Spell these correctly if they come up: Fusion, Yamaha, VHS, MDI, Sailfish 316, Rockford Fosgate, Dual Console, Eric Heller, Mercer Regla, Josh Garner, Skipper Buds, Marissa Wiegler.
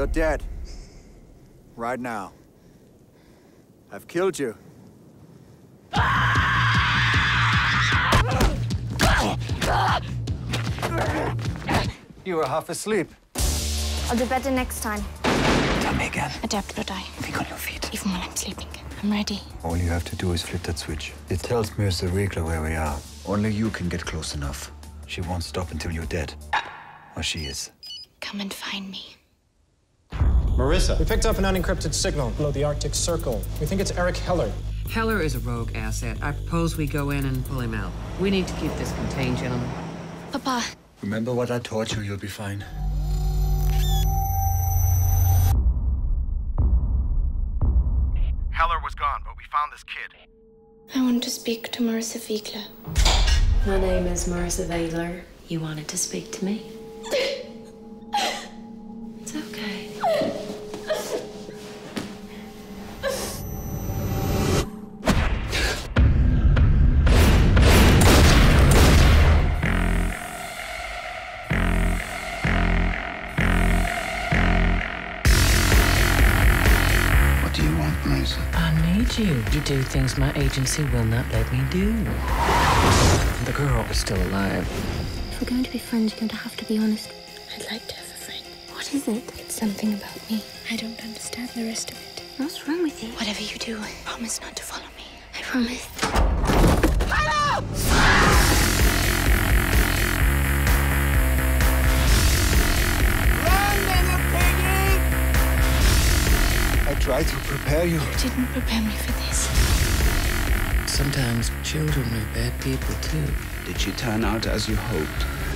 You're dead. Right now. I've killed you. You were half asleep. I'll do better next time. Tell me again. Adapt or die. Think on your feet. Even when I'm sleeping. I'm ready. All you have to do is flip that switch. It tells Mercer Regla where we are. Only you can get close enough. She won't stop until you're dead. Or she is. Come and find me. Marissa. We picked up an unencrypted signal below the Arctic Circle. We think it's Eric Heller. Heller is a rogue asset. I propose we go in and pull him out. We need to keep this contained, gentlemen. Papa. Remember what I taught you, you'll be fine. Heller was gone, but we found this kid. I want to speak to Marissa Wiegler. My name is Marissa Wiegler. You wanted to speak to me? It's okay. What do you want, Marissa? I need you. You do things my agency will not let me do. The girl is still alive. If we're going to be friends, you're going to have to be honest. I'd like to have a friend. What is it? It's something about me. I don't understand the rest of it. What's wrong with you? Whatever you do, I promise not to follow me. I promise. Hello! Run, little piggy! I tried to prepare you. You didn't prepare me for this. Sometimes children are bad people, too. Did she turn out as you hoped?